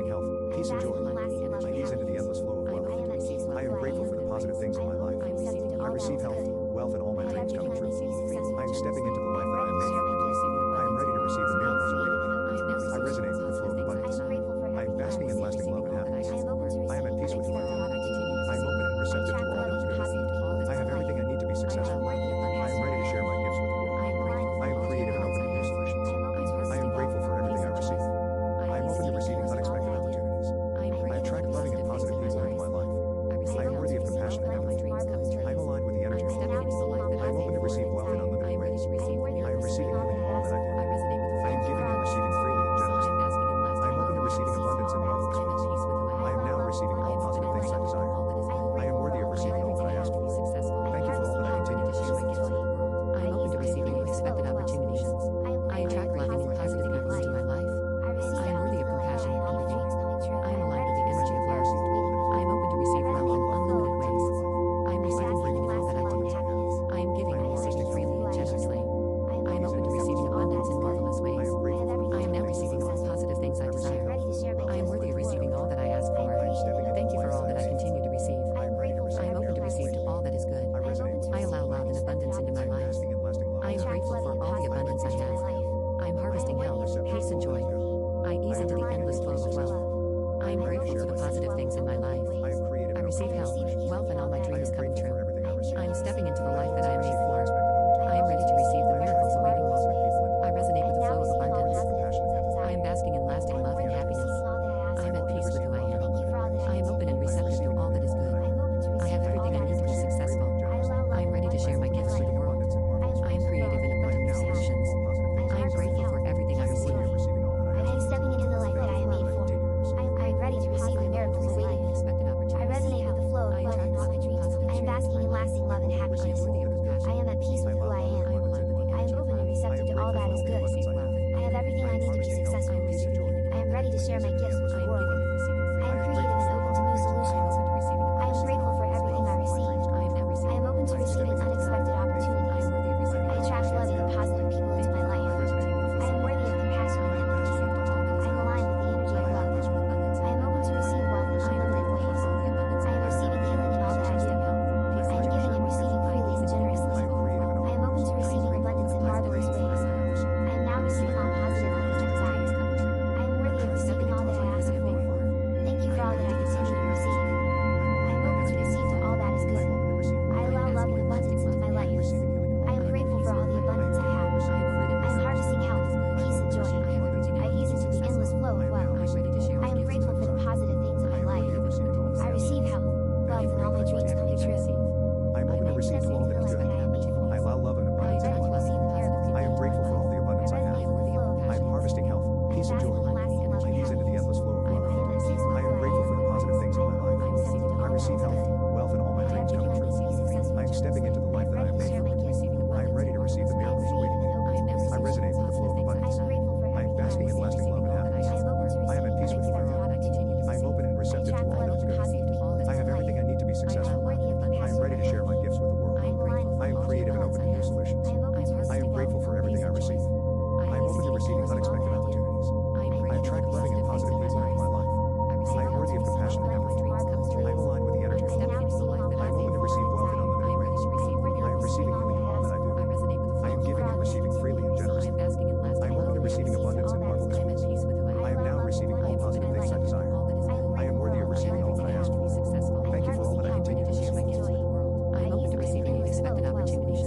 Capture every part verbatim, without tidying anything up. lasting health, peace and joy. I ease into the endless flow of wealth. I am grateful for the positive things in my life. I receive health, wealth, and all my dreams coming true. I am stepping into the life that I am made for. I am ready to receive the miracles waiting for me. I resonate with the flow of abundance. I am basking in lasting love and happiness. I am at peace with life. I am open and receptive to all that is good. I have everything I need to be successful. I am ready to share my gifts with the world. I am creative and open to new solutions. I am grateful for everything I receive. I am open to receiving unexpected opportunities. I attract loving and positive people into my life. I am worthy of compassion and empathy. I am aligned with the energy of love. I am open to receive wealth in unlimited ways. I am receiving healing in all that I do. I am giving and receiving freely and generously. I am open to receiving abundance and love experience. I am now receiving all positive things I desire. I am worthy of receiving all that I ask for. Thank you for all that I continue to receive. I am open to receiving unexpected opportunities. I attract loving and positive people into my life. I am worthy of compassion and empathy. I am aligned with the energy of love. I am open to receive wealth in unlimited ways. I am receiving healing in all that I do. I am giving and receiving freely and generously. I am open to receiving abundance in marvelous ways. I am now receiving all positive things I desire. I am worthy of receiving all that I ask for. Thank you for all that I continue to receive. I am open to receive all that is good. I allow love and abundance into my life. I am grateful for all the abundance I have. I am harvesting health, peace and joy. I ease into the endless flow of wealth. I am grateful for the positive things in my life. I receive health, wealth, and all my dreams coming true. I am stepping into the life that I am made for. I am ready to receive the miracles awaiting me. I resonate with the flow of abundance. I am basking in lasting love and happiness. I am at peace with who I am. I am open and receptive to all that is good. I have everything I need to be successful. I am ready to share my gifts with the world. I am creative and open to new solutions. I am grateful for everything I receive. I am stepping into the life that I am made for. I am ready to receive the miracles awaiting me. I resonate with the flow of love and abundance. I am basking in lasting love and happiness. I am at peace with who I am. I am open and receptive to all that is good. I have everything I need to be successful. I am ready to share my gifts with the world. I am creative and open to new solutions. I am grateful for everything I receive. I am open to receiving unexpected opportunities. I attract loving and positive people into my life. I am worthy of compassion and empathy. I am aligned with the energy of love. I am open to receive wealth in unlimited ways. I am receiving healing in all that I do. I am giving and receiving freely and generously. I am open to receiving abundance in marvelous ways. I am now receiving all positive things I desire. I am worthy of receiving all that I ask for. Thank you for all that I continue to receive. I am open to receive to all that is good. I allow love and abundance into my life. I am grateful for all the abundance I have. I am harvesting health, peace, and joy. I ease into the endless flow of wealth. I am grateful for the positive things in my life. I receive health, wealth, and all my dreams coming true. I am open to receive all that is good. I allow love and abundance into my life. I am grateful for all the abundance I have. I am harvesting health, peace, and joy. I ease into the endless flow of wealth. I am grateful for the positive things in my life. I receive health, wealth, and all my dreams coming true. I am stepping into the life that I am made for. I am ready to receive the miracles awaiting me. I resonate with the flow of abundance. I am basking in lasting love and happiness. I am at peace with who I am. I am open and receptive to all that is good. I have everything I need to be successful. I am ready to share my gifts with the world. I am creative and open to new solutions. I am grateful for everything I receive. I am open to receiving unexpected opportunities. I attract loving and positive people into my life. I am worthy of compassion and empathy. I am aligned with the energy of love. I am open to receive wealth in unlimited ways. I am receiving healing in all that I do. I am giving and receiving freely and generously. I am open to receiving abundance in marvelous ways. I am now receiving all positive things I desire. I am worthy of receiving all that I ask for. Thank you for all that I continue to share my gifts with the world. I am open to receiving unexpected opportunities.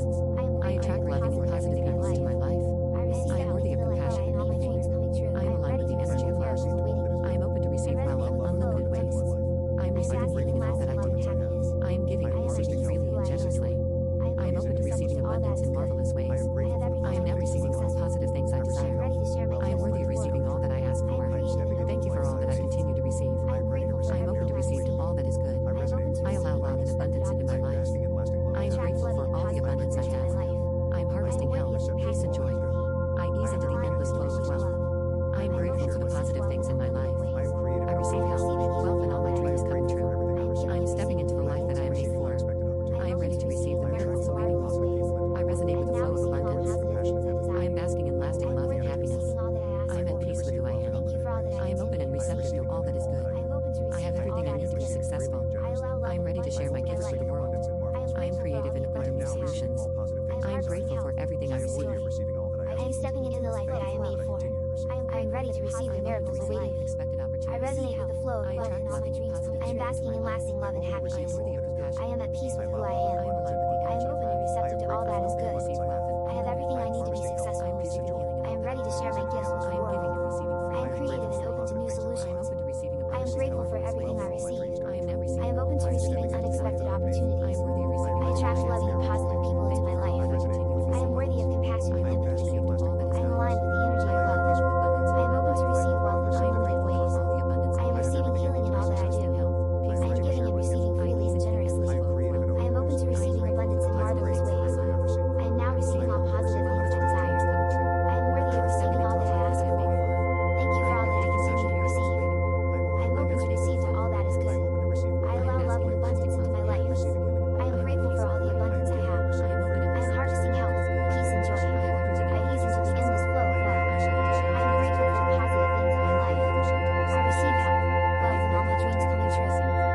I attract loving and positive people into my life. I am worthy of compassion and empathy. I am aligned with the energy of love. I am open to receive wealth in unlimited ways. I am receiving healing in all that I do. I am giving and receiving freely and generously. I am open to receiving abundance in marvelous ways. I am now receiving all positive things I desire. I am worthy of receiving all that I ask for. Thank you for all that I continue to receive. I am open to receive all that is good. I allow love and abundance into my life. I am grateful for all the abundance I have. I am harvesting health, peace, and joy. I ease into the endless flow of wealth. I am grateful for the positive things in my life. I receive health, wealth, and all my dreams coming true. I am stepping into the life that I am made for. I am ready to receive the miracles awaiting me. I resonate with the flow of abundance. I am basking in lasting love and happiness. I am at peace with who I am. I am open and receptive to all that successful. I am ready to share my gifts with the world. I am creative and open to new solutions. I am grateful for everything I receive. I am stepping into the life that I am made for. I am ready to receive the miracles awaiting me. I resonate with the flow of love and all my dreams. I am basking in lasting love and happiness. I am at peace with who I am. I am open and receptive to all that is good. I have everything I need to be successful. I am ready to share my gifts with the world. I am creative and open to new solutions. I am grateful for everything I receive. I am open to receiving unexpected opportunities. I attract loving and positive people into my life. I am worthy of compassion and empathy. I am aligned with the energy of love. I am open to receive wealth in abundant ways. I am receiving healing in all that I do. I am giving and receiving freely and generously. I am open to receiving abundance in marvelous ways. I am now receiving all positive things I desire. I am worthy of receiving all that I ask for. Thank you for all that I continue to receive. I am open to receive to all that is good. I allow love and abundance into my life. I am grateful for all the abundance I have. I am harvesting health, peace, and joy. I ease into the endless flow of love. I am grateful for the positive things in my life. I receive health, love, and all my dreams coming true. I am grateful for the things I need. I am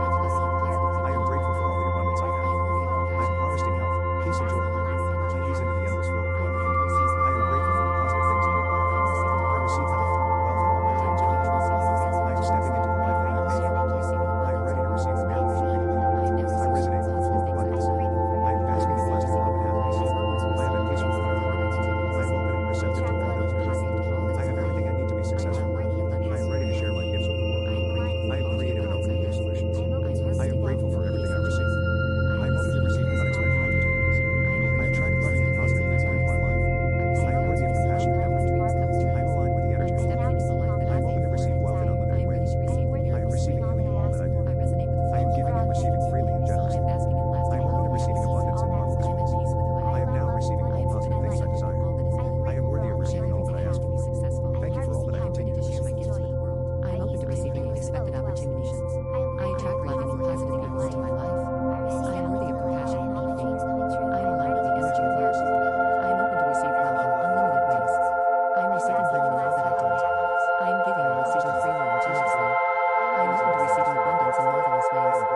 ready to receive the miracles. I am grateful for all the abundance I have.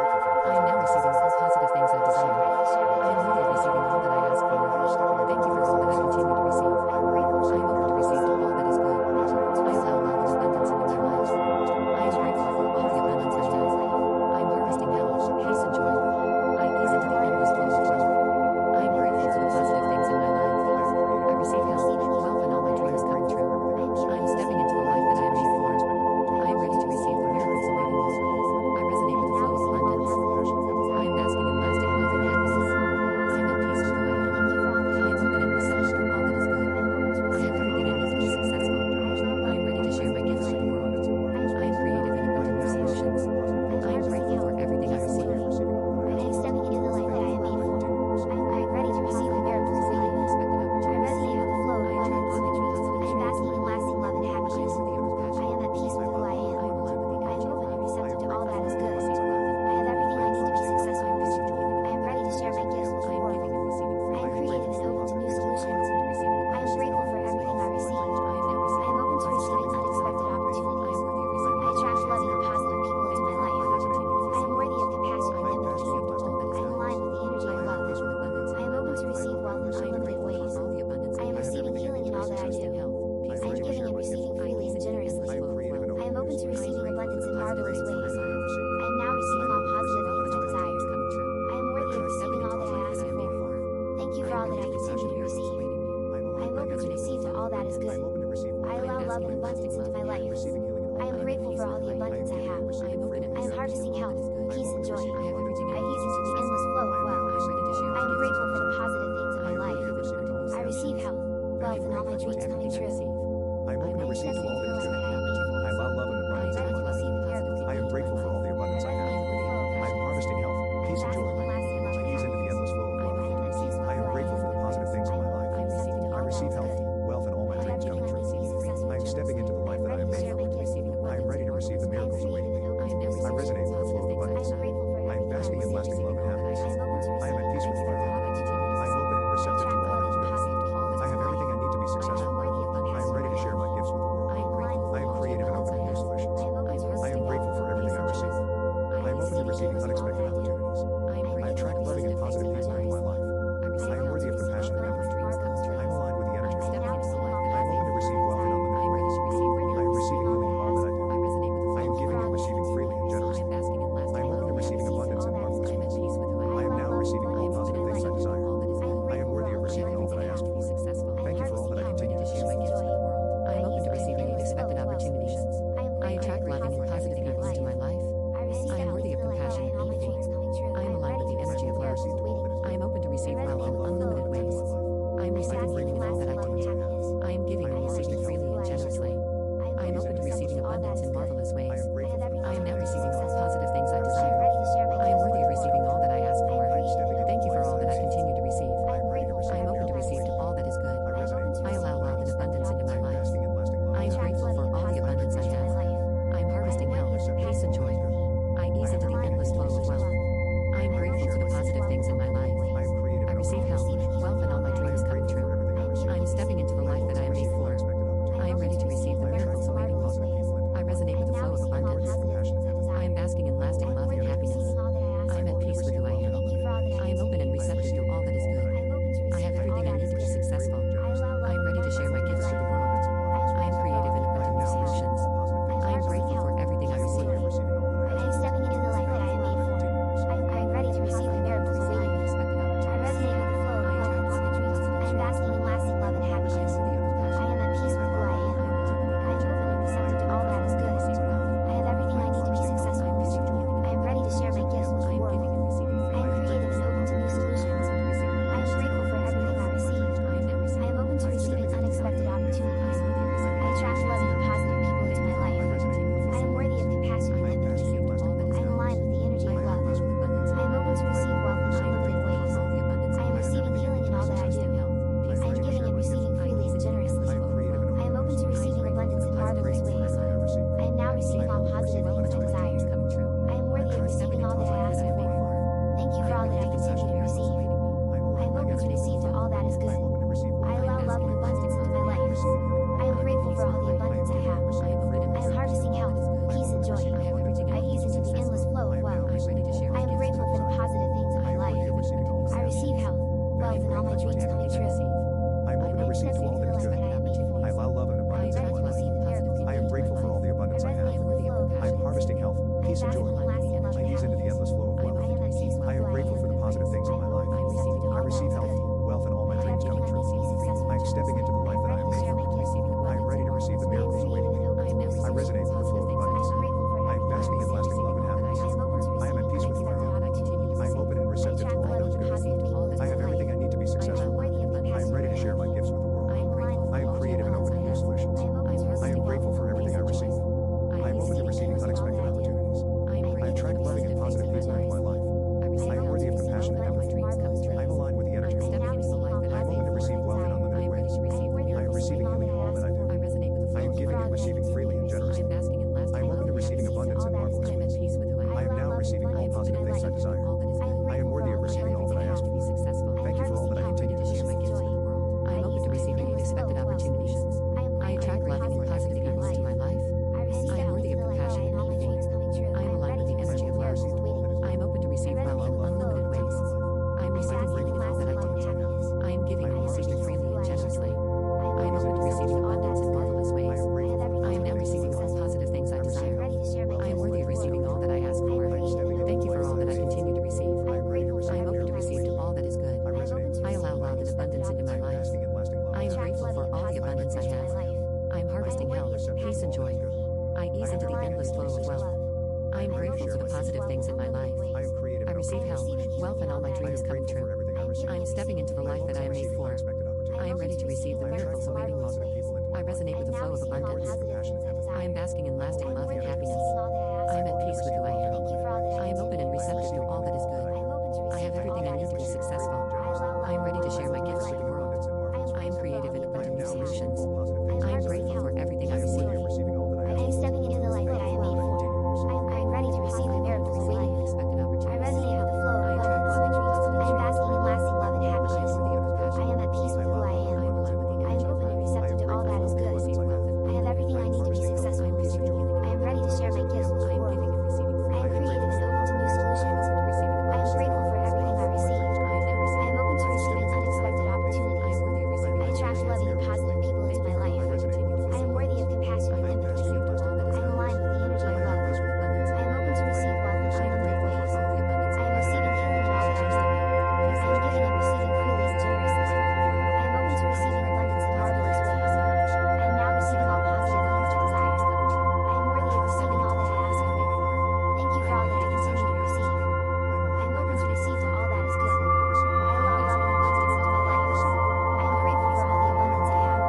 I am harvesting health, peace, and joy. I ease into the endless flow of love. I am grateful for the positive things in my life. I receive health, wealth, and all my dreams coming true. I am stepping into the life that I am made for. I am ready to receive the miracles. I resonate with the flow of abundance. I am basking in lasting love and happiness. I am at peace with my world. I am open and receptive to all that is good. I have everything I need to be successful. I am ready to share my gifts with the world. I am creative and open to new solutions. I am grateful for everything I receive. I am open to receiving unexpected opportunities. I attract loving and positive things into my life. I am worthy of compassion and empathy. I am aligned with the energy of love. I am open to receive wealth in unlimited ways. I am receiving healing in all that I do. I am giving and receiving freely and generously. I am open to receiving abundance in marvelous ways. I am now receiving all positive things I desire. I am worthy of receiving all that I ask for. Thank you for all that I continue to receive. I am open to receiving unexpected opportunities. I attract loving and positive people into my life. I am worthy of compassion and empathy. I am aligned with the energy of love. I am open to receive wealth in unlimited ways. I am receiving healing in all that I do. I am giving and receiving freely and generously. I am open to receiving abundance in marvelous ways. I am now receiving all positive things I desire. I am worthy of receiving all that I ask for. Thank you for all that I continue to receive. I am open to receive all that is good. I allow love and abundance into my life. I am grateful for all the abundance I have. I am harvesting health, peace, and joy. I ease into the endless flow of love. I am grateful for the positive things in my life. I receive health, wealth, and all my dreams coming true. I am stepping into the life that I am made for. I am ready to receive the miracles awaiting me. I resonate with the flow of abundance. I am basking in lasting love and happiness. I am at peace with who I am. I am open and receptive to all that is good. I have everything I need to be successful. I am ready to share my gifts with the world. I am creative and open to new solutions. I am grateful for everything I receive. I am stepping into the life that I am made for. I am ready to receive the miracles awaiting me. I resonate with the flow of abundance. I am basking in lasting love and happiness. I am at peace with who I am. I am open and receptive to all that is good. I have everything I need to be successful. I am ready to share my gifts with the world. I am creative and open to new solutions. I am grateful for everything I receive. I am open to receiving unexpected opportunities. I attract loving and positive people into my life. I am worthy of compassion and empathy. I am aligned with the energy of love. I am open to receive wealth in unlimited ways. I am receiving healing in all that I do. I am giving and receiving freely and generously. I am open to receiving abundance in marvelous ways. I am now receiving all positive things I desire. I am worthy of receiving all that I ask for. Thank you for all that I continue to receive. I am open to receive to all that is good. I allow love and abundance into my life. I am grateful for all the abundance I have. I am harvesting health, peace, and joy. I ease into the endless flow of wealth. I am grateful for the positive things in my life. I receive health, wealth, and all my dreams coming true. I am open to receive all that is good. I allow love and abundance into my life. I am grateful for all the abundance I have. I am harvesting health, peace, and joy. I ease into the endless flow of wealth. I am grateful for the positive things in my life. I receive health, wealth, and all my dreams coming true. I am stepping into the life that I am made for. I am ready to receive the miracles awaiting me. I resonate with the flow of abundance. I am basking in lasting love and happiness. I am at peace with who I am. I am open and receptive to all that is good. I have everything I need to be successful. I am Please enjoy. I ease into the endless flow of wealth. I am grateful for the positive things in my life. I receive health, wealth, and all my dreams coming true. I am stepping into the life that I am made for. I am ready to receive the miracles awaiting me. I resonate with the flow of abundance. I am basking in lasting love and happiness. I am at peace with who I am. I am open and receptive to all that is good. I have everything I need to be successful. I am ready to share my gifts with the world. I am creative and open to new solutions. I am grateful for everything I receive. I am open to receiving unexpected opportunities. I attract loving and positive people into my life. I am worthy of compassion and empathy. I am aligned with the energy of love. I am open to receive wealth in unlimited ways. I am receiving healing in all that I do. I am giving and receiving freely and generously. I am open to receiving abundance in marvelous ways. I am now receiving all positive things I desire. I am worthy of receiving all that I ask for. Thank you for all that I continue to receive. I am open to receiving unexpected opportunities. I attract loving and positive people into my life. I am worthy of compassion and empathy. I am aligned with the energy of love. I am open to receiving wealth in unlimited ways. I am receiving healing in all that I do. I am giving and receiving freely and generously. I am open to receiving abundance in marvelous ways. I am now receiving all positive things I desire. I am worthy of receiving all that I ask for. Thank you for all that I continue to receive. I am open to receive all that is good. I allow love and abundance into my life. I am grateful for all the abundance I have. I am harvesting health, peace, and joy. I ease into the endless flow of wealth. I am grateful for the positive things in my life. I receive health, wealth, and all my dreams come true. I am stepping into the life that I am made for. I am ready to receive the miracles awaiting me. I resonate with the flow of abundance. I am basking in lasting love and happiness. I am at peace with who I am. I am open and receptive to all that is good. I have everything I need to be successful. I am ready to share my gifts with the world. I am creative and open to new solutions. I am grateful for everything I receive. I am stepping into the life that I am made for. I am ready to receive the miracles of life. I resonate with the flow of abundance. I am basking in lasting love and happiness. I am at peace with who I am. I am open and receptive to all that is good. I have everything I need to be successful. I am ready to share my gifts with the world. I am creative and open to new solutions. I am grateful for everything I receive. I am open to receiving unexpected opportunities. I attract loving and positive people into my life. I am worthy of compassion and empathy. I am aligned with the energy of love. I am open to receive wealth in unlimited ways. I am receiving healing in all that I do. I am giving and receiving freely and generously. I am open to receiving abundance in marvelous ways. I am now receiving all positive things I desire. I am worthy of receiving all that I ask for. Thank you for all that I continue to receive. To receive to all that is good. I allow love and abundance into my life. I am grateful for all the abundance I have.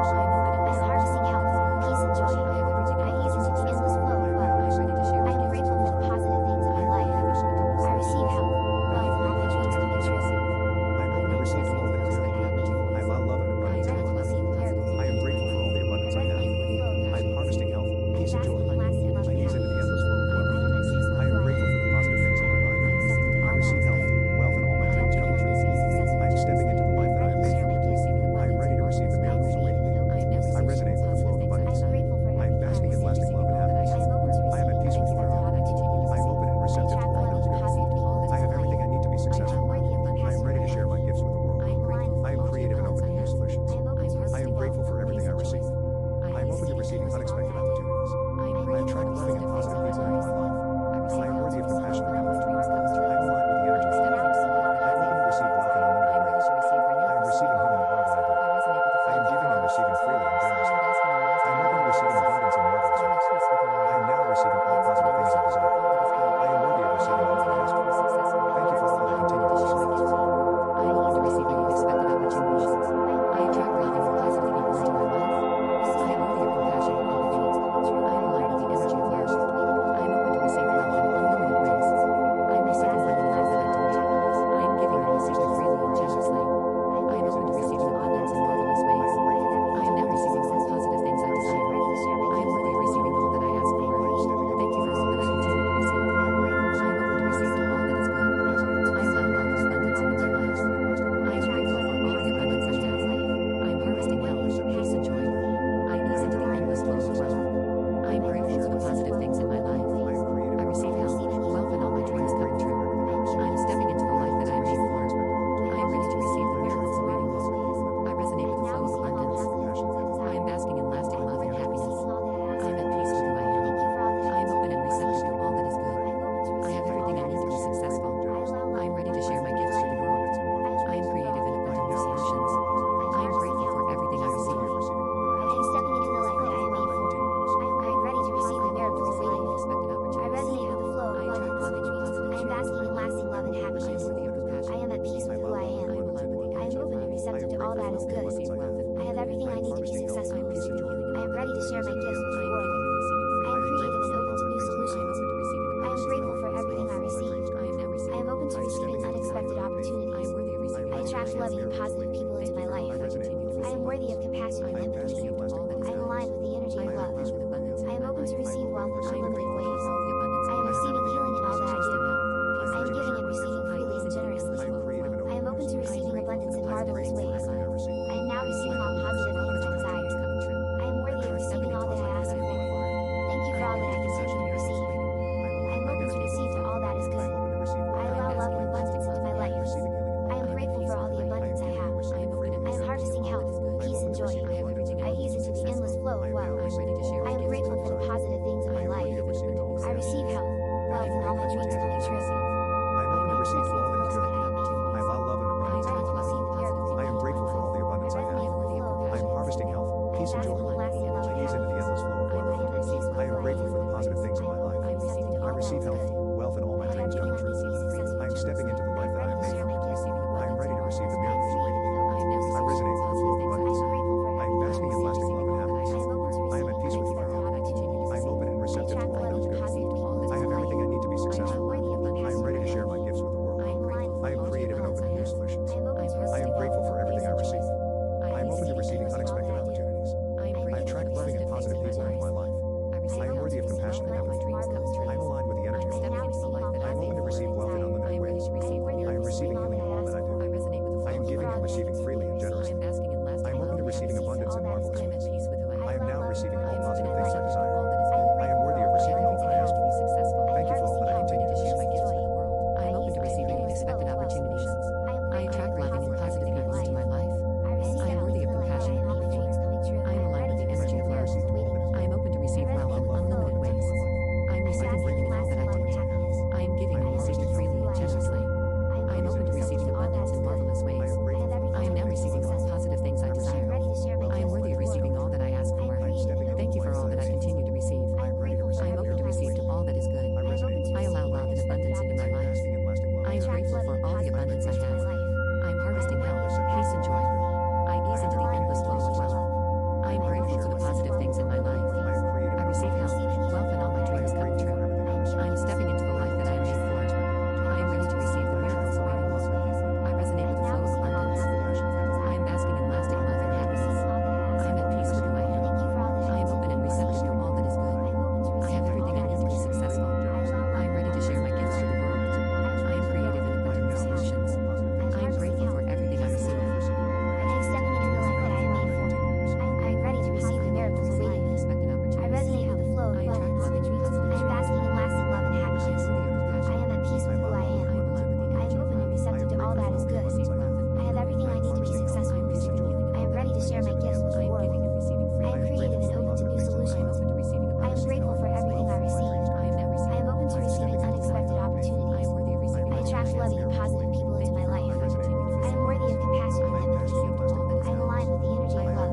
I am harvesting health, peace, and joy. I ease into the endless flow of love. I am grateful for the positive things in my life. I receive health, love, and all my dreams coming true. I am open to receiving all that is good. I allow love and abundance into my life. I am grateful for all the abundance I have. I am harvesting health, peace, and joy. I ease into the endless flow of love. I am grateful for the positive things in my life. I receive health, wealth, and all my dreams coming true. I am stepping into the life that I am made for. I am ready to receive the miracles awaiting me. I resonate with the flow of abundance. I am basking in lasting love and happiness. I am at peace with who I am. I am open and receptive to all that is good. I have everything I need to be successful. I am ready to share my gifts with the world. I am creative and open to new solutions. I am grateful for everything I receive. I am open to receiving unexpected opportunities. loving and positive people into my life. I am worthy of capacity and empathy. I am aligned with the energy of love. I am open to receive wealth in unlimited ways. I am receiving healing in all that I do. I am giving and receiving freely and generously. I am open to receiving abundance in marvelous ways. I am now receiving all positive things I desire. I am worthy of receiving all that I ask and hope for. Thank you for all that I can touch and receive. I am open to receive to all that is good. I allow love and abundance into my life. I am grateful for all the abundance I have. I am harvesting health, peace and joy. I ease into the endless flow of wealth. I am grateful for the positive things in my life. I receive health, wealth and all my dreams coming true. I am open to receive all that is good. I allow love and abundance into my life. I am grateful for all the abundance I have. I am harvesting health, peace and joy. I ease into the endless flow of wealth. I am grateful for the positive things in my life. I receive health, wealth and all my dreams coming true. I am stepping into the life that I have made. I am ready to receive the miracles awaiting me. I resonate with the flow of abundance. I am basking in lasting love and happiness. I am at peace with life. I am open and receptive to all that is good. I have everything I need to be successful. I am ready to share my gifts with the world. I am creative and open to new solutions. I am grateful for everything I receive. I am open to receiving unexpected opportunities. I attract loving and positive people into my life. I am worthy of compassion and empathy. I am aligned with the energy of love. I am open to receive wealth in unlimited ways. I am receiving healing in all that I do. I am giving and receiving freely and generously. I am open to receiving abundance in marvelous ways. I am now receiving all positive things I desire. I am worthy of receiving all that I ask for. Thank you for all that I continue to share my gifts with the world. I am open to receiving unexpected opportunities. I attract loving and positive people into my life. I am worthy of compassion and empathy. I am aligned with the energy of love. I am open to receive wealth in unlimited ways. I am receiving in all that I do. I am giving and receiving freely and generously. I am open to receiving abundance in marvelous ways. I am now receiving all positive things I desire. I am worthy of receiving all that I ask for. Thank you for all that I continue to receive. I am open to receive all that is good. I allow love and abundance into my life. I am grateful for all the abundance I have. I am harvesting health, peace and joy. I ease into the endless flow of wealth. I am grateful for the positive things in my life. I receive health, wealth and all my dreams come true. I am stepping into the life that I am made for. I am ready to receive the miracles awaiting me. I resonate with the flow of abundance. I am basking in lasting love and happiness. I am at peace with who I am. I am open and receptive to all that is good. I have everything I need to be successful. I am ready to share my gifts with the world. I am creative and open to new solutions. I am grateful for everything I receive. I am stepping into the life that I am made for. I am ready to receive the miracles awaiting me. I resonate with the flow of abundance. I am basking in lasting love and happiness. I am at peace with who I am. I am open and receptive to all that is good. I have everything I need to be successful. I am ready to share my gifts with the world. I am creative and open to new solutions. I am grateful for everything I receive. I am open to receiving unexpected opportunities. I attract loving and positive people into my life. I am worthy of compassion and empathy. I am aligned with the energy of love. I am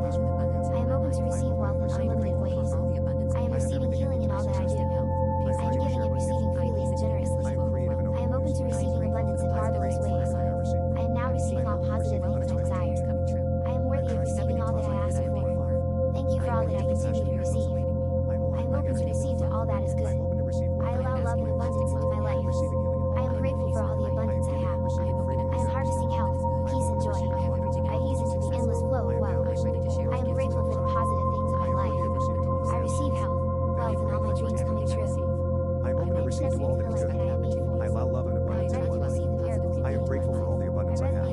open to receive wealth in unlimited ways. I am receiving healing in all that I do. I am giving and receiving freely and generously. I am open to receiving abundance in marvelous ways. I am now receiving all positive things I desire. I am worthy of receiving all that I ask for. Thank you for all that I continue to receive. I am open to receive to all that is good. I allow love and abundance into my life. I am grateful for all the abundance I have. I am harvesting health, peace and joy. I ease into the endless flow of wealth. I am grateful for the positive things in my life. I receive health, wealth and all my dreams coming true. I am open to receive all that is good. I allow love and abundance into my life. I am grateful for all the abundance I have.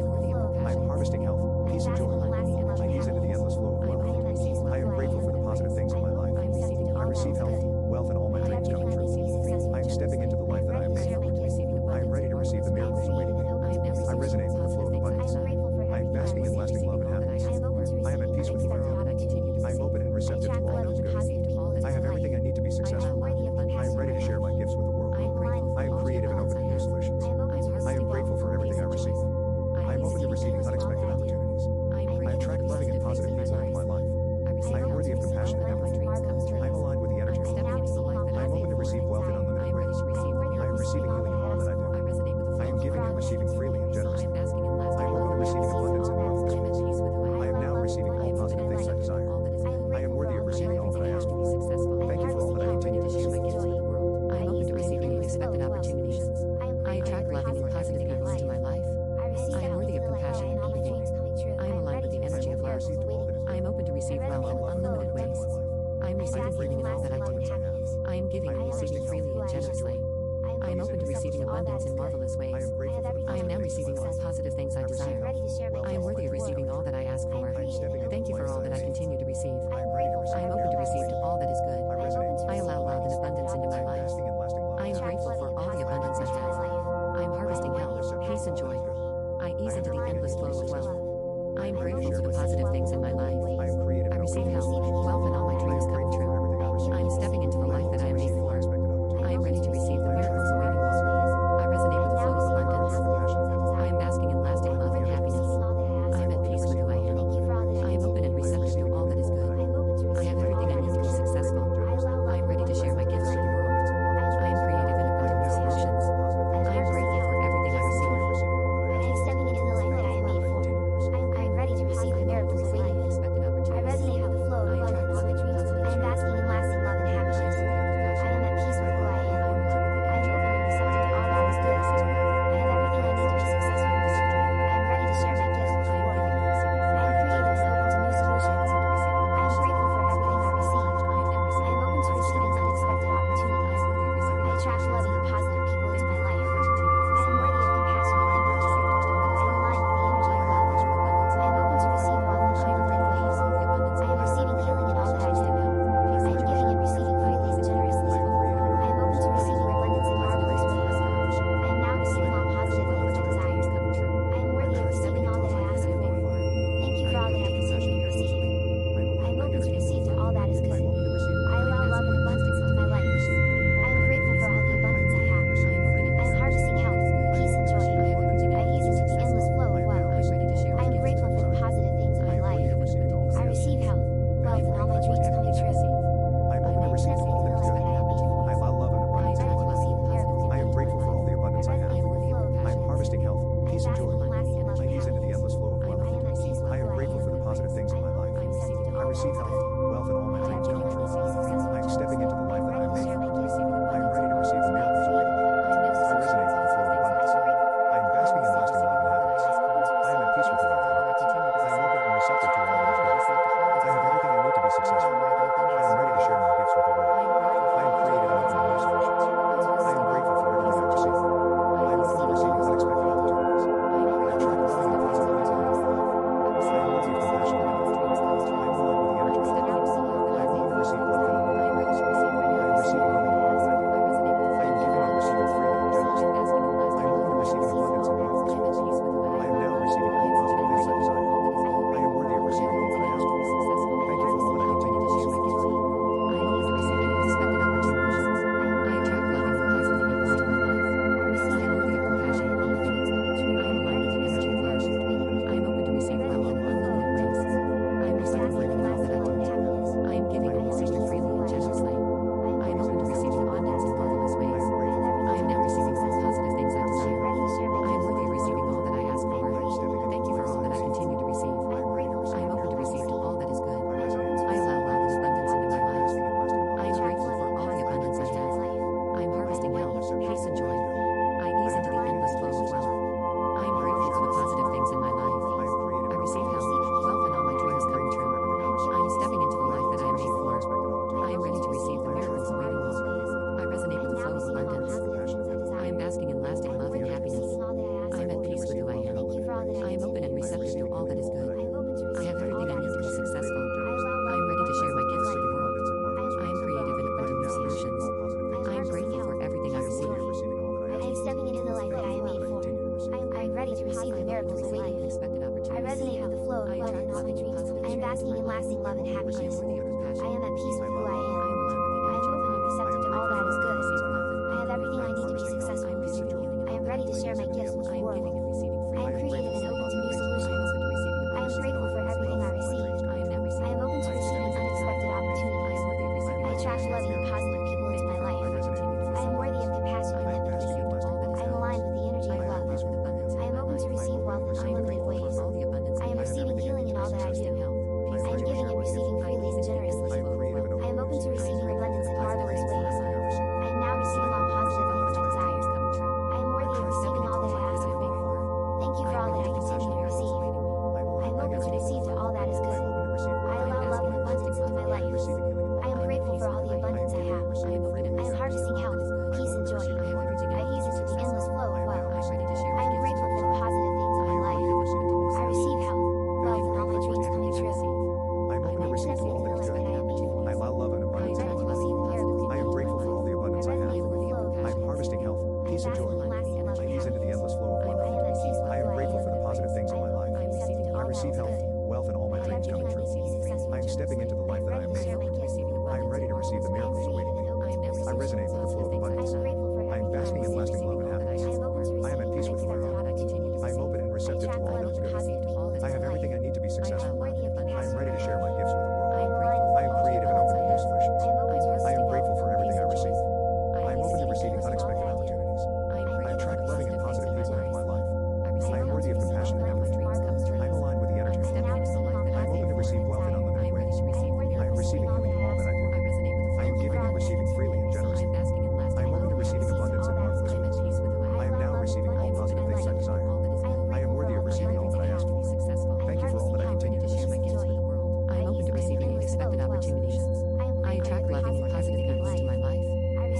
I am harvesting health, peace and joy. I ease into the endless flow of wealth. I am grateful for the positive things in my life. I receive health, wealth and all my dreams coming true. I am stepping into the life that I am made for. I am ready to receive the miracles awaiting me. I resonate with the flow of abundance. I am basking in lasting love and happiness. I am at peace with who I am. I am open and receptive to all that is good. I have everything I need to be successful. I am ready to share my gifts with the world. I am creative freedom of all that I do which I have. I am giving and receiving freely and generously. I am open to receiving abundance in marvelous ways. I am grateful for the I am now receiving all positive things I desire. I am worthy of receiving all that I ask for. Thank you for all that I continue to receive. I am open to receive all that is good. I allow love and abundance into my life. I am grateful for all the abundance I have. I am harvesting health, peace and joy. I ease into the endless flow of wealth. I am grateful for the positive things in my life. I receive health, wealth and all my dreams come true. I am stepping into the life that I am made for. I am ready to receive the miracles awaiting me. I resonate with the flow of abundance. I am basking in lasting love and happiness. I am at peace with who I am. I am open and receptive to all that is good. I have everything I need to be successful. I am ready to share my gifts with the world. I am creative and abundant with solutions. I am grateful for everything I receive. I am stepping into the life that I am made for. I am ready to receive the miracles awaiting me. I resonate with the flow of abundance. I am basking in lasting love and happiness. I am at peace with who I am. I am open and receptive to all that is good. I have everything I need to be successful. I am ready to share my gifts with the world. I am creative and open to new solutions. I am grateful for everything I receive. I am open to receiving unexpected opportunities. I attract loving and positive people into my life. I am worthy of compassion and compassion. I am aligned with the energy of love. I am open to receive wealth in unlimited ways. I am receiving healing in all that I do. I am giving and receiving freely and generously. I am open to receiving abundance in marvelous ways. I am now receiving all positive things I desire. I am worthy of receiving all that I ask for. Thank you for all that I continue to receive. I am open to receive to all that is good. I allow love and abundance into my life. I am grateful for all the abundance I have. I am harvesting health, peace and joy. I ease into the endless flow of wealth. I am grateful for the positive things in my life. I receive health, wealth and all my dreams coming true. I am open to receiving all that is good. I allow love and abundance into my life. I am grateful for all the abundance I have. I am harvesting health, peace and joy. I ease into the endless flow of wealth. I am grateful for the positive things in my life. I receive health, wealth and all my dreams come true. I am stepping into the life that I am made for. I am ready to receive the miracles of life. I resonate with the flow of abundance. I am basking in lasting love and happiness. I am at peace with who I am. I am open and receptive to all that is good. I have everything I need to be successful. I am ready to share my gifts with the world. I am creative and open to new solutions. I am grateful for everything I receive. I am open to receiving unexpected opportunities. I attract loving and positive things in my life. I am worthy of compassion and compassion. I am aligned with the energy of love. I am open to receive love in unlimited ways. I am receiving loving in all that I do. I am giving and receiving freely and generously. I am open to receiving abundance and marvelous ways. I am now receiving all positive things I desire. I am worthy of receiving all that I ask for. Thank you for all that I continue to receive. I am open to receiving unexpected opportunities. I attract love and positive things into my life. I am worthy of compassion and all my dreams coming true. I am aligned with the energy of love. I am open to receive wealth in unlimited ways. I am receiving living all that I do. I am giving and receiving freely and generously. I am open to receiving abundance in marvelous ways. I am now receiving all positive things I desire. I am worthy of receiving all that I ask for. Thank you for all that I continue to receive. I am open to receive all that is good. I allow love and abundance into my life. I am grateful for all the abundance I have. I am harvesting health, peace and joy. I ease into the endless flow of wealth. I am grateful for the positive things in my life. I receive health, wealth and all my dreams come true. I am stepping into the life that I am made for. I am ready to receive the miracles awaiting me. I resonate with the flow of abundance. I am basking in lasting love and happiness. I am at peace with who I am. I am open and receptive to all that is good. I have everything I need to be successful. I am ready to share my gifts with the world. I am creative and open to new solutions. I am grateful for everything I receive. I am stepping into the life that I am made for. I am ready to receive the miracles awaiting me. I resonate with the flow of love and all my dreams. I am basking in lasting love and happiness. I am at peace with who I am. I am open and receptive to all that is good. I have everything I need to be successful. I am ready to share my gifts with the world. I am creative and open to new solutions. I am grateful for everything I receive. I am open to receiving unexpected opportunities. I attract loving and positive people into my life. I am worthy of compassion and empathy. I am aligned with the energy of love. I am open to receive wealth in unlimited ways. I am receiving healing in all that I do. I am giving and receiving freely and generously. I am open to receiving abundance in marvelous ways. I am now receiving all positive things I desire. I am worthy of receiving all that I ask for. Thank you for all that I continue to receive. I am open to receive all that is good. I allow love and abundance into my life. I am grateful for all I resonate with the flow of abundance. I am basking in lasting love and happiness. I am at peace with who I am. I am open and receptive to all that is good. I have everything I need to be successful. I am ready to share my gifts with the world. I am creative and open to new solutions. I am grateful for everything I receive. I am open to receiving unexpected opportunities. I attract loving and positive people into my life. I am worthy of compassion and empathy. I am aligned with the energy of love. I am open to receive wealth in unlimited ways. I am receiving healing in all that I do. I am giving and receiving freely and generously. I am open to receiving abundance and marvelous ways. I am now receiving all positive things I desire. I am worthy of receiving all that I ask for. Thank you for all that I continue to receive. I am open to receiving unexpected opportunities. I attract loving and positive people into my life.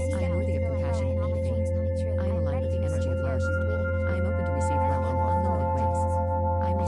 I am worthy of compassion and empathy. I am aligned with the energy of love. I am open to receive wealth in unlimited ways. I am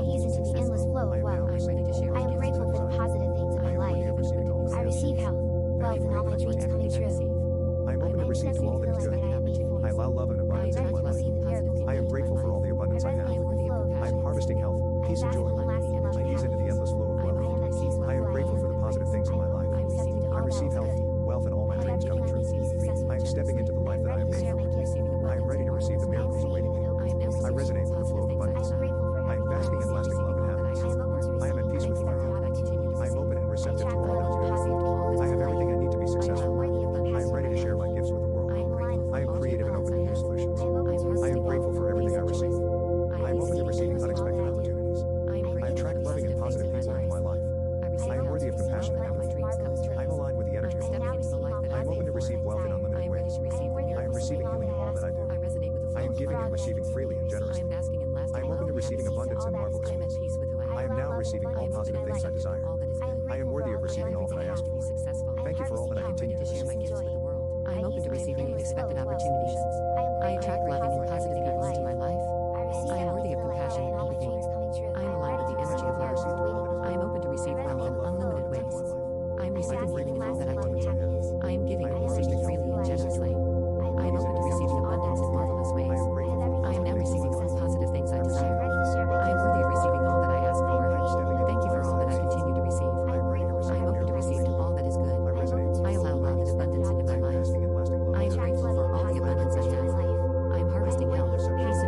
receiving healing in all that I do. I am giving and receiving freely and generously. I am open to receiving abundance in marvelous ways. I am now receiving all positive things I desire. I am worthy of receiving all that I ask for. Thank you for all that I continue to receive. I am open to receiving all that is good. I allow love and abundance into my life. I am grateful for all the abundance I have. I am harvesting health, peace, and joy. I am easy to the endless flow of wealth. I am grateful for the positive things in my life. I receive health, wealth, and all my dreams come true. I am stepping into the life that I am made for. I am ready to receive the miracles awaiting me. I resonate with the flow of abundance. I am basking in lasting love and happiness. I am at peace with who I am. I am open and receptive to all that is good. I have everything I need to be successful. I am ready to share my gifts with the world. I am creative and abundant with solutions. I am grateful for everything I receive. I am stepping into the life that I am made for. I am ready to receive the miracles awaiting me. I resonate with the flow of abundance. I am basking in lasting love and happiness. I am at peace with who I am. I am open and receptive to all that is good. I have everything I need to be successful. I am ready to share my gifts with the world. I am creative and open to new solutions. I am grateful for everything I receive. I am open to receiving unexpected opportunities. I attract loving and positive people into my life. I am worthy of compassion and empathy. I am aligned with the energy of love. I am open to receive wealth in unlimited ways. I am receiving healing in all that I do. I am giving and receiving freely and generously. I am open to receiving abundance in marvelous ways. I am now receiving all positive things I desire. I am worthy of receiving all that I ask for. Thank you for all that I continue to receive. I am open to receive to all that is good. I allow love and abundance into my life. I am grateful for all the abundance I have. I am harvesting health, peace, and joy. I ease into the endless flow of wealth. I am grateful for the positive things in my life. I receive health, wealth, and all my dreams coming true. I am open to receive to all that is good. I allow love and abundance in my life. I am grateful for all the abundance I have. I am harvesting health, peace, and joy. I ease into the endless flow of wealth. I am grateful for the positive things in my life. I receive health, wealth, and all my dreams coming true. I am stepping into the life that I am made for. I am ready to receive the miracles awaiting me. I resonate with the flow of abundance. I am basking in lasting love and happiness. I am at peace with who I am. I am open and receptive to all that is good. I have everything I need to be successful. I am ready to share my gifts with the world. I am creative and open to new solutions. I am grateful for everything I receive. I am open to receiving unexpected opportunities. I attract loving and positive people into my life. I am worthy of compassion and empathy. I am aligned with the energy of love. I am open to receive wealth in unlimited ways. I am receiving healing in all that I do. I am giving and receiving freely and generously. I am open to receiving abundance and marvelous ways. I am now receiving all positive things I desire. I am worthy of receiving all that I ask for. Thank you for all that I continue to receive. I am open to receiving unexpected opportunities. I attract loving and positive people into my life. I am worthy of compassion and empathy. I am aligned with the energy of love. I am open to receive wealth in unlimited ways. I am receiving healing in all that I do. I am giving and receiving freely and generously. I am open to receiving abundance in marvelous ways. I am now receiving all positive things I desire. I am worthy of receiving all that I ask for. Thank you for all that I continue to receive. I am open to receiving all that is good. I allow love and abundance into my life. I am grateful for all the abundance I have. I am harvesting health, peace, and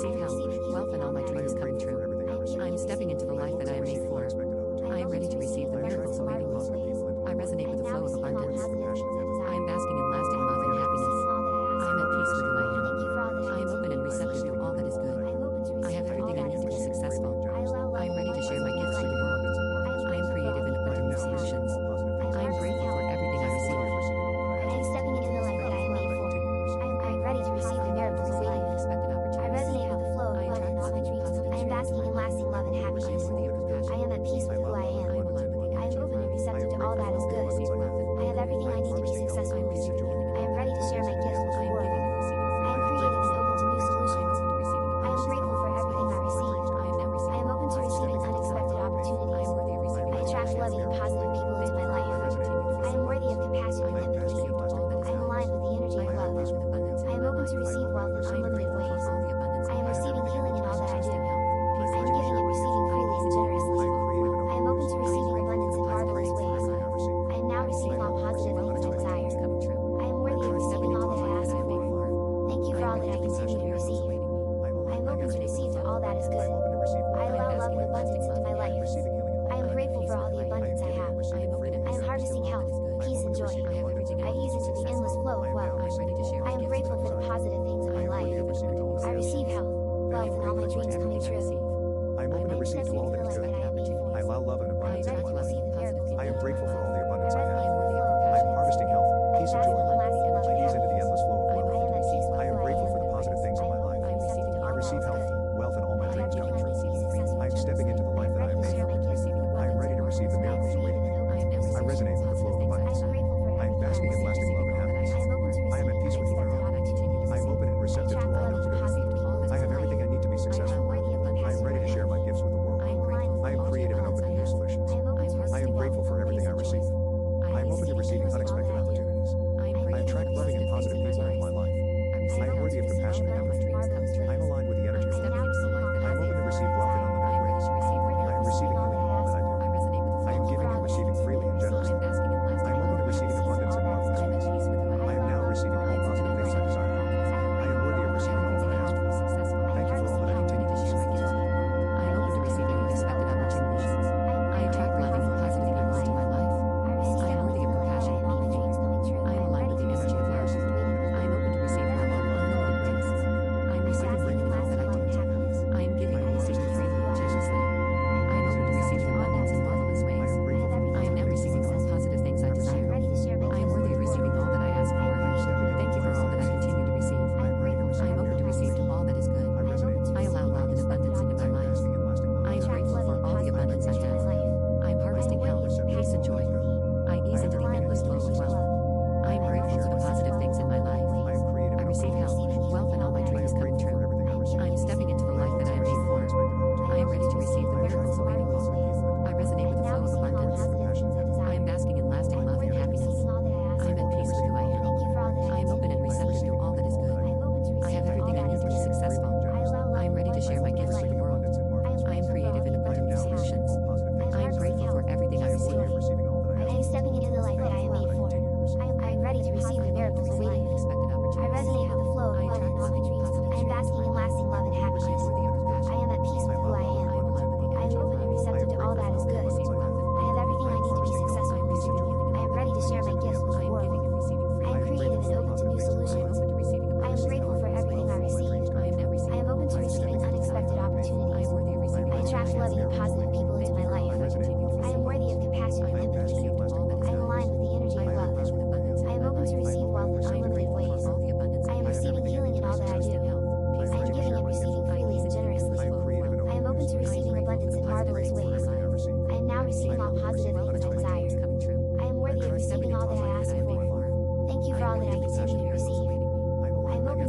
receive health, wealth, and all my dreams come true. I am stepping into the life that I am made for. I am ready to receive the miracles awaiting me. I resonate with the flow of abundance. I am basking in lasting love and happiness. I am at peace with who I am. I am open and receptive to all that is good. I have everything I need to be successful. I am ready to share my gifts with the world. I am creative and open to new solutions. I am grateful for everything I receive. I am stepping into the life that I am made for. I am ready to receive the miracles awaiting me. I resonate with the flow of abundance. I am basking in lasting love and happiness. I am at peace with who I am. I am open and receptive to all that is good. I have everything I need to be successful. I am ready to share my gifts with the world. I am creative and open to new solutions. I am grateful for everything I receive. I am open to receiving unexpected opportunities. I attract loving and positive people into my life. I am worthy of compassion and empathy. I am aligned with the energy of love. I am open to receive wealth in unlimited ways. I am receiving healing in all that I do. I am giving and receiving freely and generously. I am open to receiving abundance in marvelous ways. I am now receiving all positive things I desire. I am worthy of receiving all that I ask for. Thank you for all that I continue to receive. I am open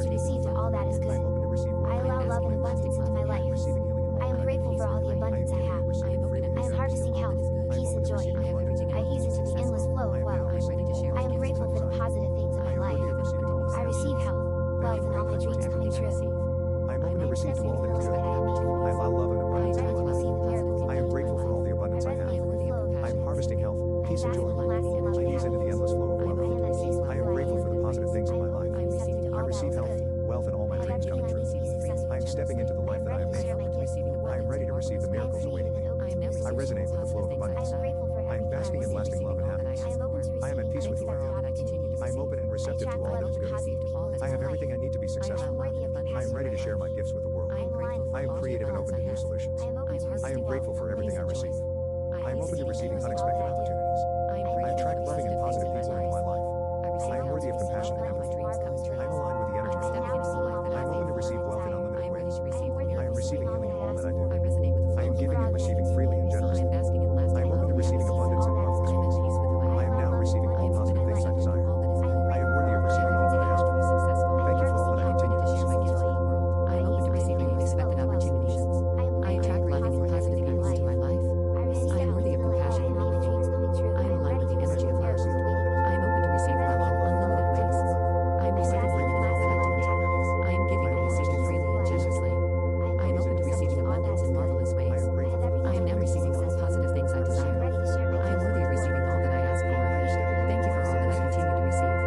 to receive to all that is good. I allow love and abundance into my life. I am grateful for all the abundance I have. I am harvesting health, peace, and joy. I ease into the endless flow of wealth. I am grateful for the positive things in my life. I receive health, wealth, and all my dreams come true. I am open to receive all that is good. I allow love and abundance in my life. I am grateful for all the abundance I have. I am harvesting health, peace, and joy. I ease into the endless flow of wealth. I am grateful for the positive things in my life. I receive health, wealth, and all my dreams come true. I am stepping into the life that I am made for. I am ready to receive the miracles awaiting me. I resonate with the flow of abundance. I am basking in lasting love and happiness. I am at peace with the world. I am open and receptive to all that is good. I have everything I need to be successful. I am ready to share my gifts with the world. I am creative and open to new solutions. I am grateful for everything I receive. I am open to receiving unexpected opportunities. I attract loving and positive people into my life. I am worthy of compassion and empathy. I am aligned with the energy of love. I am open to receive wealth in unlimited ways. I am receiving healing in all that I do. I am giving and receiving freely and generously. I am open to receiving abundance and marvelous ways. I am now receiving all positive things I desire. I am worthy of receiving all that I ask for. Thank you for all that I continue to receive. stepping into the life that I have made. I am ready to receive the miracles awaiting me. I resonate with the flow of abundance. I am basking in lasting love and happiness. I am at peace with who I am. I am open and receptive to all that is good. I have everything I need to be successful. I am ready to share my gifts with the world. I am creative and open to new solutions. I am grateful for everything I receive. I am open to receiving unexpected opportunities. I attract loving and positive people into my life. I am worthy of compassion and empathy. I am aligned with the energy of love. I am open to receive wealth in unlimited ways. I am receiving healing in all that I do. I am giving and receiving freely and generously. I am open to receiving abundance in marvelous ways. I am now receiving all positive things I desire. I am worthy of receiving all that I ask for. Thank you for all that I continue to receive into the world. I am open to receiving unexpected opportunities. I attract loving and positive people into my life. I am worthy of compassion and empathy. I am aligned with the energy of love. I am open to receive love in unlimited ways. I am receiving all that I do. I am giving and receiving freely and generously. I am open to receiving abundance in marvelous ways. I am now receiving all positive things I desire. I am worthy of receiving all that I ask for. Thank you for all that I continue to receive. I am open to receiving all that is good. I allow love and abundance into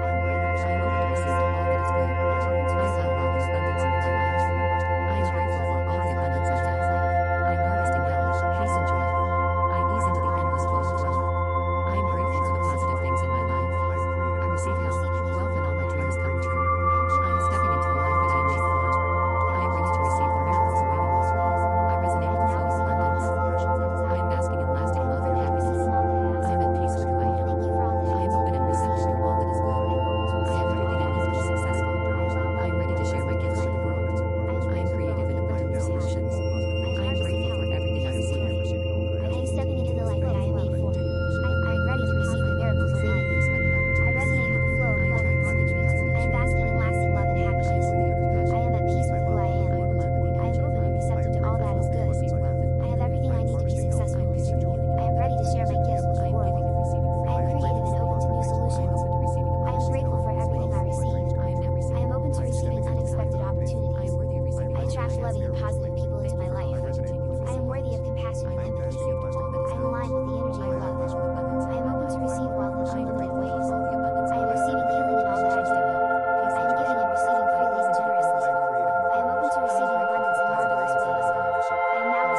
my life. I am grateful for all the abundance I have. I am harvesting health, peace, and joy. I ease into the endless flow of wealth. I am grateful for the positive things in my life. I receive health, wealth, and all my dreams come true. I am stepping into the life that I made for. I am ready to receive the miracles awaiting me. I resonate with the flow of abundance. I am basking in lasting love and happiness. I am at peace with who I am. I am open and receptive to all that is good. I have everything I need to be successful. I am ready to share my gifts with the world. I am creative and open to new solutions. I am grateful for everything I receive. I am stepping into the life that I made for. I am ready to receive the miracles of life. I resonate with the flow of abundance. I am basking in lasting love and happiness. I am at peace with who I am. I am open and receptive to all that is good. I have everything I need to be successful. I am ready to share my gifts with the world. I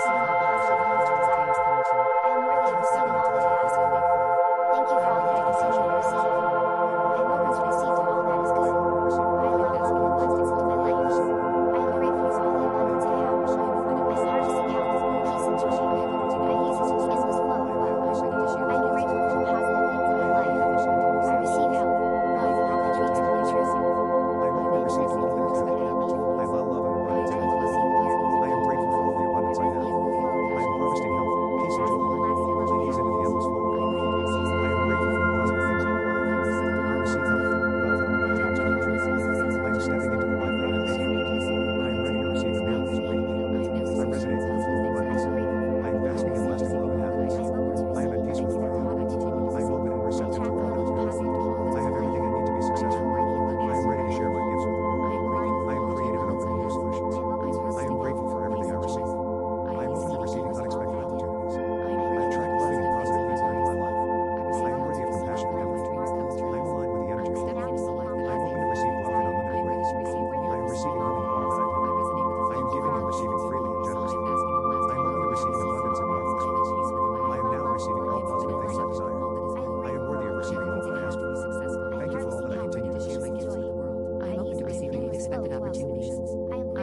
am creative and open to new solutions. I am grateful for everything I received. I am open to receiving unexpected opportunities.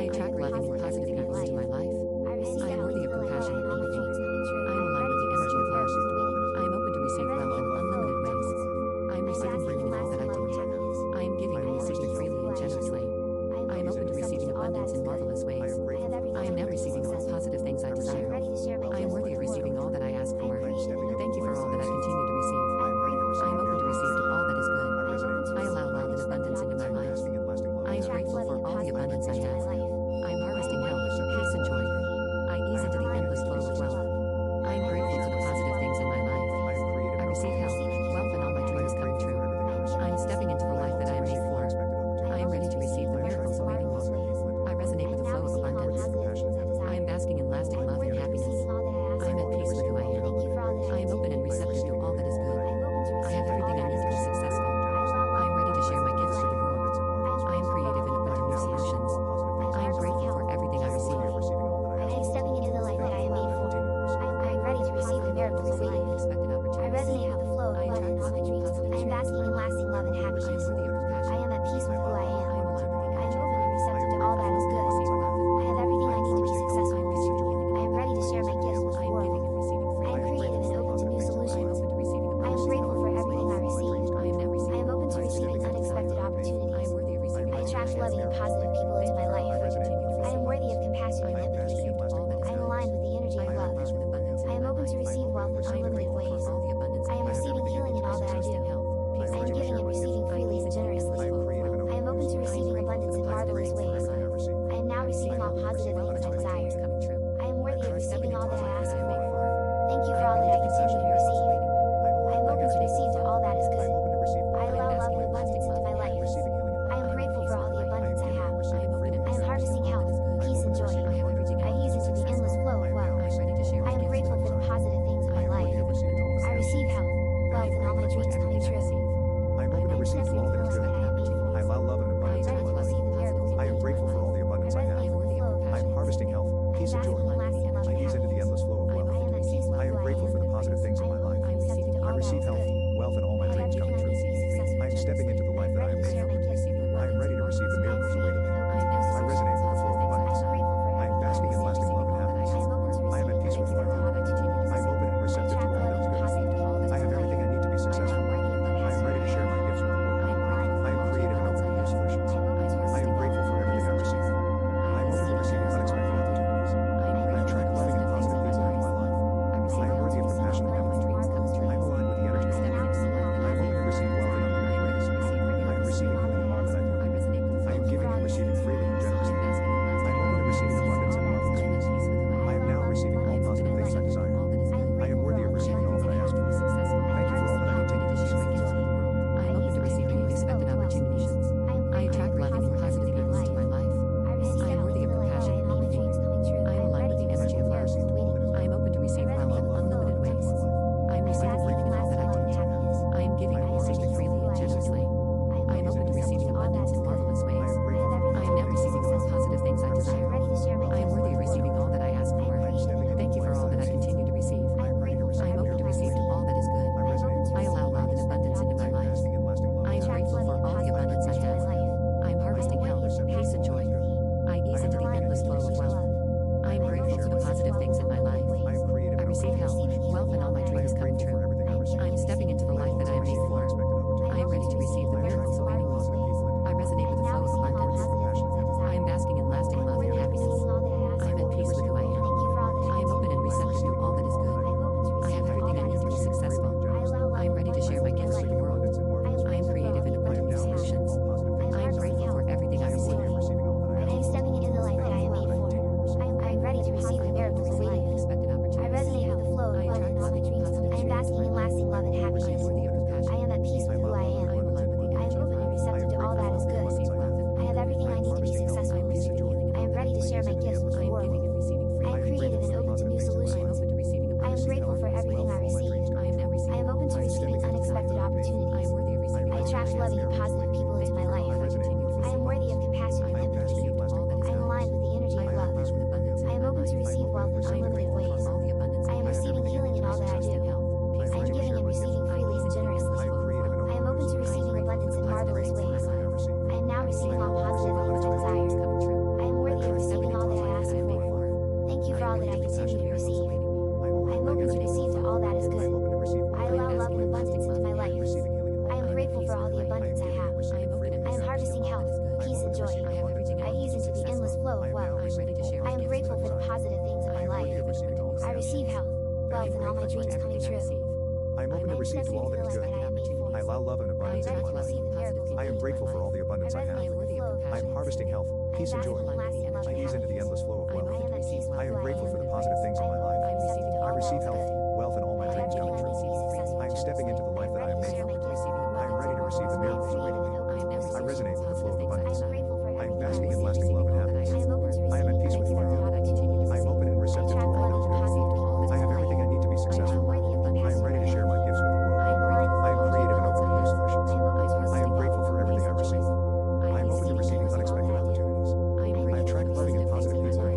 I attract loving and positive people into my life. I am worthy of compassion and empathy. I am aligned with the energy of love. I am open to receive wealth in unlimited ways. I am receiving healing in all that I do. I am giving and receiving freely and generously. I am open to receiving abundance in marvelous ways. I am now receiving all positive things I desire. I am worthy of receiving all that I ask for. Thank you for all that I continue to receive. I am open to receive all that is good. I allow love and abundance into my life. I am grateful for all the abundance I have. I am harvesting health, peace, and joy. I ease into the endless flow of wealth. I am grateful for the positive things in my life. I receive health, wealth, and all my dreams come true. I am open to receiving all that is good. I allow love and abundance into my life. I am grateful for all the abundance I have. I am harvesting health, peace, and joy. I ease into the endless flow of wealth. I am grateful for the positive things in my life. I receive health, wealth, and all my dreams come true. I am stepping into the life that I have made. I am ready to receive the miracles awaiting me. I resonate with the flow of abundance. I am basking in lasting love and happiness. I am at peace with who I am. I am open and receptive to all that is good. I have everything I need to be successful. I am ready to share my gifts with the world. I am creative and open to new solutions. I am grateful for everything I receive. I am open to receiving unexpected opportunities. I attract loving and positive people into my life. I am worthy of compassion and empathy. I am aligned with the energy of love. I am open to receive wealth in unlimited ways. I am receiving healing in all that I do. I am giving and receiving freely and generously. I am open to receiving abundance in marvelous ways. I am now receiving all positive things I desire. I am worthy of receiving all that I ask for. Thank you for all that I continue to share my gifts with the world. I am open to receiving unexpected opportunities. I attract loving and positive people into my life. I am worthy of compassion and empathy. I am aligned with the energy of love. I am open to receiving wealth in unlimited ways. I am receiving healing in all that I do. I am giving and receiving freely and generously. I am open to receiving abundance in marvelous ways. I am now receiving all positive things I desire. I am worthy of receiving all that I ask for. Thank you for all that I continue to receive. I am open to receiving all that is good. I allow love and abundance into my life. I am grateful for all the abundance I have. I am harvesting health, peace, and joy. I ease into the endless flow of wealth. I am grateful for the positive things in my life. I receive health, wealth, and all my dreams come true. I am stepping into the life that I am made for. I am ready to receive the miracles awaiting me. I resonate with the flow of abundance. I am positive and desires coming true. I am worthy of receiving all that I ask for. Thank you for all that I continue to receive. I am open to receive to all that is good. I allow love and abundance into my life. I am grateful for all the abundance I have. I am harvesting health, peace, and joy. I ease into the endless flow of wealth. I am grateful for the positive things in my life. I receive health, wealth, and all my dreams coming true. I am open to receive all that is good. I allow love and abundance in my life. I am grateful for all the abundance I have. I am harvesting health, peace, and joy. I ease into the endless flow of wealth. I am grateful for the positive things in my life. I receive health, wealth, and all my dreams coming true. I am stepping into the life that I am living. I am ready to receive the miracles awaiting me. I resonate with the flow of abundance. I am basking in lasting love and happiness. I am at peace with my life. I am open and receptive to all that is good. I have everything I need to be successful. Share my gifts with the world. I am creative and open to new solutions. I am grateful for everything I receive. I am open to receiving unexpected opportunities. I attract loving and positive people into my life. I am worthy of compassion and empathy. I am aligned with the energy of the world. I am open to receive wealth in unlimited ways. I am receiving healing in all that I do. I am giving and receiving freely and generously. I am open to receiving abundance and love. I am now receiving all positive things I desire. I am worthy of receiving all that I ask for. Thank you for all that I continue to receive. Receiving unexpected opportunities. I attract loving and positive people into my life. I am worthy of compassion and empathy. I am aligned with the energy of love. I am open to receive wealth in unlimited ways. I am receiving freely in all that I do. I am giving and receiving freely and generously. I am open to receiving abundance in marvelous ways. I am now receiving all positive things I desire. I am worthy of receiving all that I ask for. Thank you for all that I continue to receive. I am open to receiving all that is good. I allow love and abundance into my life. I am grateful for all the abundance I have. I am harvesting health, peace, and joy. I ease into the endless flow of wealth. I am grateful for the positive things in my life. I receive health, wealth, and all my dreams coming true. I am stepping into the life that I am made for. I am ready to receive the miracles awaiting me. I resonate with the flow of abundance. I am basking in lasting love and happiness. I am at peace with who I am. I am open and receptive to all that is good. I have everything I need to be successful. I am ready to share my gifts with the world. I am creative and open to new solutions. I am grateful for everything I receive. I am stepping into the life that I am made for. I am ready to receive the miracles awaiting me. I resonate with the flow of abundance. I am basking in lasting love and happiness. I am at peace with who I am. I am open and receptive to all that is good. I have everything I need to be successful. I am ready to share my gifts with the world. I am creative and open to new solutions. I am grateful for everything I receive. I am open to receiving unexpected opportunities. I attract loving and positive people into my life. I am worthy of compassion and empathy. I am aligned with the energy of love. I am open to receive wealth in unlimited ways. I am receiving healing in all that I do. I am giving and receiving freely and generously. I am open to receiving abundance in marvelous ways. I am now receiving all positive things I desire. I am worthy of receiving all that I ask for. Thank you for all that I continue to receive. I am open to receive to all that is good. I allow love and abundance into my life. I am grateful for all the abundance I have. I am harvesting health, peace, and joy. I ease into the endless flow of wealth. I am grateful for the positive things in my life. I receive health, wealth, and all my dreams coming true. I am open to receive all that is good. I allow love and abundance into my life. I am grateful for all the abundance I have. I am harvesting health, peace, and joy. I ease into the endless flow of wealth. I am grateful for the positive things in my life. I receive health, wealth, and all my dreams coming true. I am stepping into the life that I am made for. I am ready to receive the miracles awaiting me. I resonate with the flow of abundance. I am basking in lasting love and happiness. I am at peace with who I am. I am open and receptive to all that is good. I have everything I need to be successful. I am ready to share my gifts with the world. I am creative and open to new solutions. I am grateful for everything I receive. I am open to receiving unexpected opportunities. I attract loving and positive people.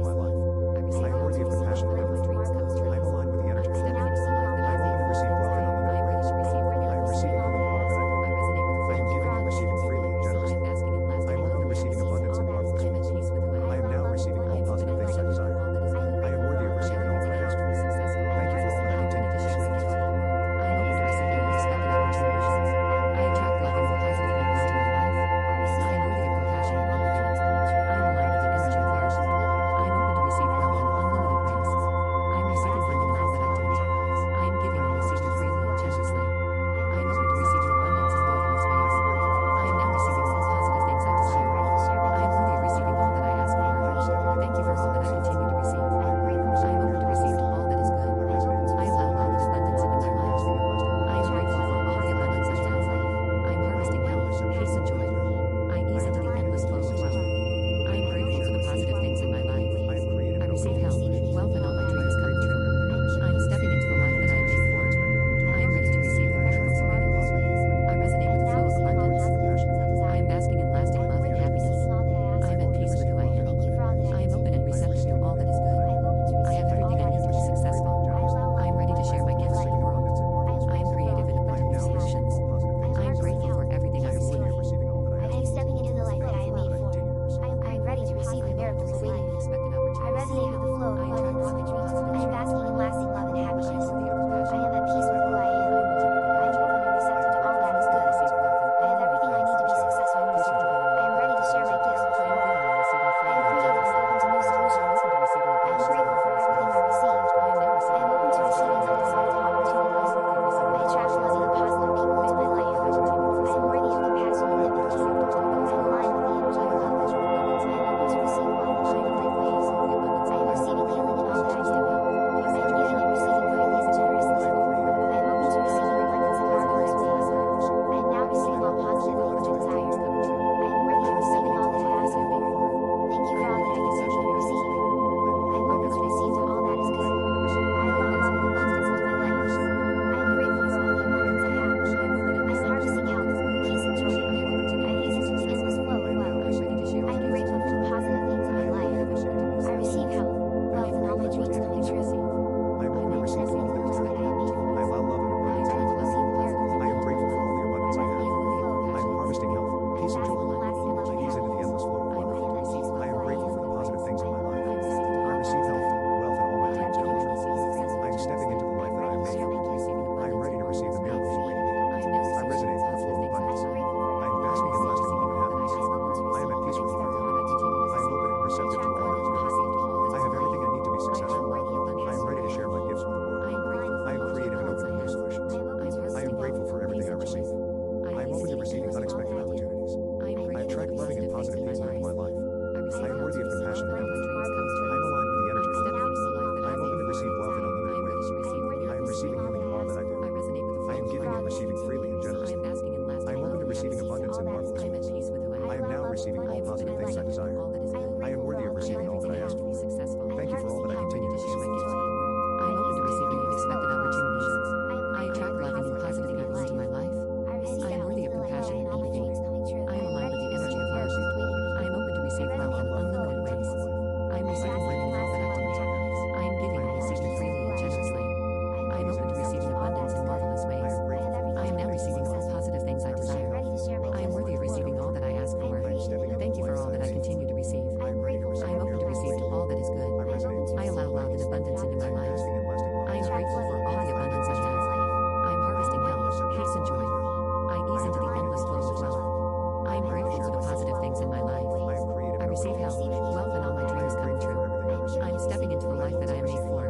stepping into the life that I am made for.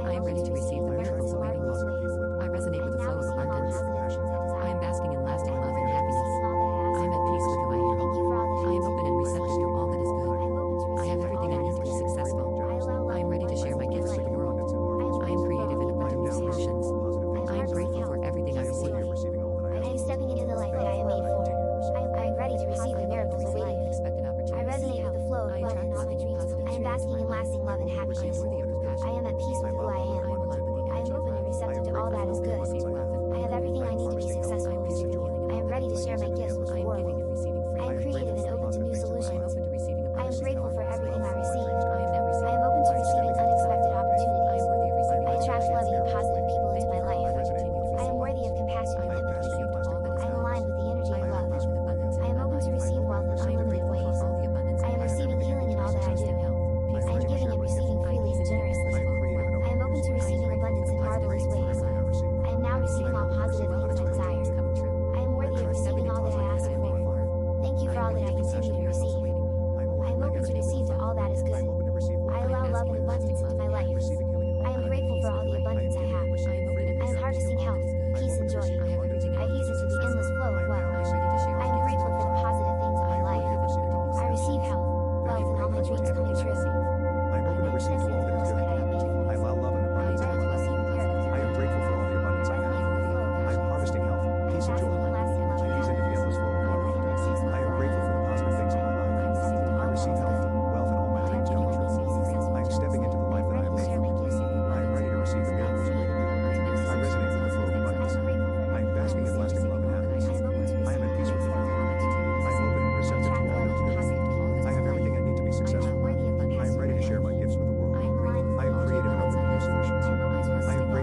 I am ready to receive the miracles awaiting me. I resonate with the flow of abundance. I am basking in lasting love and happiness. I am at peace with who I am. I am open and receptive to all that is good. I have everything I need to be successful. I am ready to share my gifts with the world. I am creative and abundant with solutions. I am grateful for everything I receive. I am stepping into the life that I am made for. I am ready to receive the miracles awaiting me. I resonate with the flow of love and knowledge. I am basking in lasting love and happiness. I am at peace with who I am. I am open and receptive to all that is good. I have everything I need to be successful. I am ready to share my gifts with the world. I am creative and open to new solutions. I am grateful for everything I receive. I am open to receiving unexpected opportunities. I attract loving and positive people into my life. I am worthy of compassion and empathy. I am aligned with the energy of love. I am open to receive wealth in unlimited ways. I am receiving healing in all that I do. I am giving and receiving freely and generously. I am open to receiving abundance in marvelous ways. I am now receiving all positive things I desire. I am worthy of receiving all that I ask for. Thank you for all that I continue to receive. I am open to receive to all that is good. I allow love and abundance into my life. I am grateful for all the abundance I have. I am harvesting health, peace and joy. I ease into the endless flow of wealth. I am grateful for the positive things in my life. I receive health, wealth and all my dreams coming true. I am open to receive all that is good. I allow love and abundance into my life. I am grateful for all the abundance I have. I am harvesting health, peace and joy. I ease into the endless flow of wealth. I am grateful for the positive things in my life. I receive health, wealth and all my dreams coming true. I am stepping into the life that I am made for. I am ready to receive the miracles awaiting me. I resonate with the flow of abundance. I am basking in lasting love and happiness. I am at peace with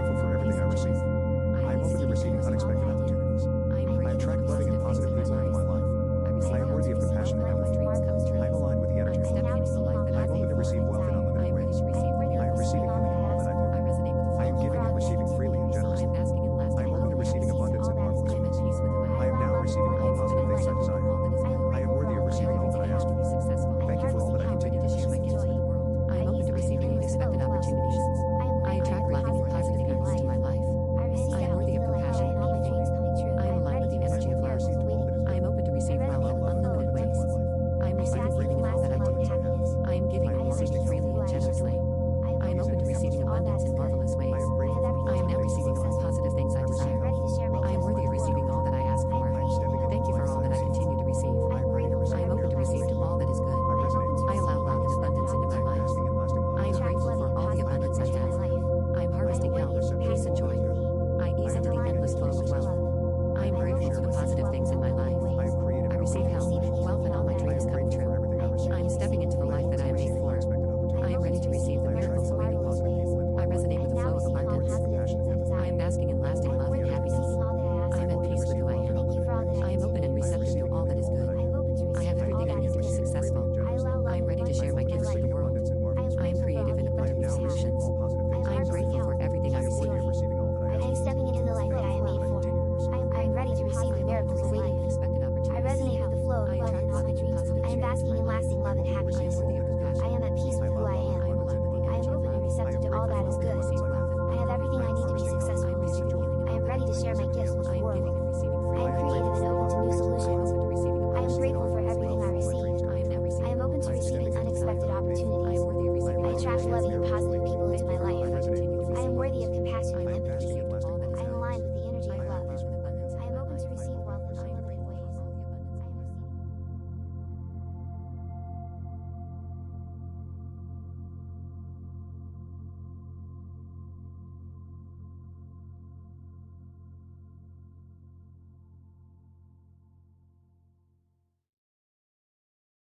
life. I am open and receptive to all that is good. I have everything I need to be successful. I am ready to share my gifts with the world. I am creative and open to new solutions. I am grateful for everything I receive. I am open to receiving unexpected opportunities. I attract loving and positive people into my life. I am worthy of compassion and empathy. I am aligned with the energy of love. I am open to receive wealth in unlimited ways. I am receiving healing in all that I do. I am giving and receiving freely and generously. I am open to receiving abundance in marvelous ways. I am now receiving all positive things I desire. I am worthy of receiving all that I ask for. Thank you for all that I continue to receive. I am open to receiving unexpected opportunities. I attract loving and positive people into my life. I am worthy of compassion and empathy. I am aligned with the energy of love. I am open to receive wealth in unlimited ways. I am receiving healing in all that I do. I am giving and receiving freely and generously. I am open to receiving abundance in marvelous ways. I am now receiving all positive things I desire. I am worthy of receiving all that I ask for. Thank you for all that I continue to receive. I am open to receive to all that is good. I allow love and abundance into my life. I am grateful for all the abundance I have. I am harvesting health, peace and joy. I ease into the endless flow of wealth. I am grateful for the positive things in my life. I receive health, wealth and all my dreams come true. I am stepping into the life that I am made for. I am ready to receive the miracles awaiting me. I resonate with the flow of abundance. I am basking in lasting love and happiness. I am at peace with who I am. I am open and receptive to all that is good. I have everything I need to be successful. I am ready to share my gifts with the world. I am creative and abundant with solutions. I am grateful for everything I receive. I am stepping into the life that I am made for. I am ready to receive the miracles awaiting me. I resonate with the flow of love and knowledge. I am basking in lasting love and happiness. I am at peace with who I am. I am open and receptive to all that is good. I have everything I need to be successful. I am ready to share my gifts with the world. I am creative and open to new solutions. I am grateful for everything I receive. I am open to receiving unexpected opportunities. I attract loving and positive people into my life. I am worthy of compassion and empathy.